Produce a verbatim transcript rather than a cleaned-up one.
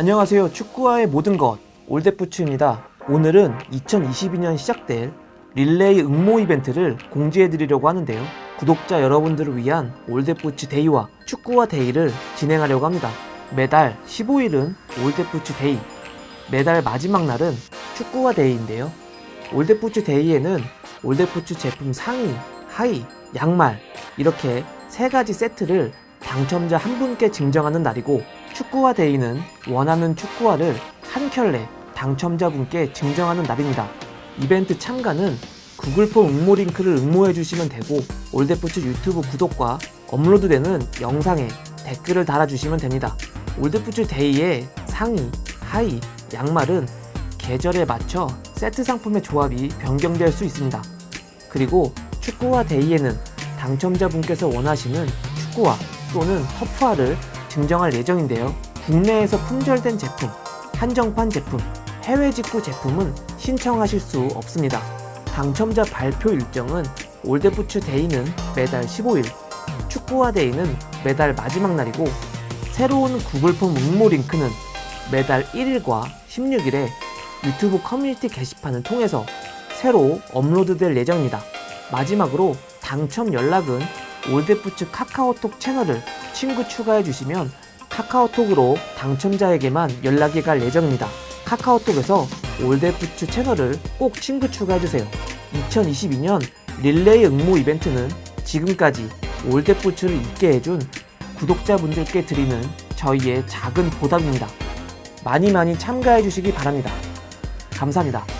안녕하세요. 축구와의 모든 것 올댓부츠입니다. 오늘은 이천이십이 년 시작될 릴레이 응모 이벤트를 공지해드리려고 하는데요. 구독자 여러분들을 위한 올댓부츠 데이와 축구와 데이를 진행하려고 합니다. 매달 십오 일은 올댓부츠 데이, 매달 마지막 날은 축구와 데이인데요. 올댓부츠 데이에는 올댓부츠 제품 상의, 하의, 양말 이렇게 세 가지 세트를 당첨자 한 분께 증정하는 날이고, 축구화 데이는 원하는 축구화를 한 켤레 당첨자분께 증정하는 날입니다. 이벤트 참가는 구글폼 응모 링크를 응모해주시면 되고, 올댓부츠 유튜브 구독과 업로드되는 영상에 댓글을 달아주시면 됩니다. 올댓부츠 데이의 상의, 하의, 양말은 계절에 맞춰 세트 상품의 조합이 변경될 수 있습니다. 그리고 축구화 데이에는 당첨자분께서 원하시는 축구화 또는 터프화를 증정할 예정인데요. 국내에서 품절된 제품, 한정판 제품, 해외 직구 제품은 신청하실 수 없습니다. 당첨자 발표 일정은 올댓부츠 데이는 매달 십오 일, 축구화 데이는 매달 마지막 날이고, 새로운 구글폼 응모 링크는 매달 일 일과 십육 일에 유튜브 커뮤니티 게시판을 통해서 새로 업로드될 예정입니다. 마지막으로 당첨 연락은 올댓부츠 카카오톡 채널을 친구 추가해 주시면 카카오톡으로 당첨자에게만 연락이 갈 예정입니다. 카카오톡에서 올댓부츠 채널을 꼭 친구 추가해 주세요. 이천이십이 년 릴레이 응모 이벤트는 지금까지 올댓부츠를 입게 해준 구독자분들께 드리는 저희의 작은 보답입니다. 많이 많이 참가해 주시기 바랍니다. 감사합니다.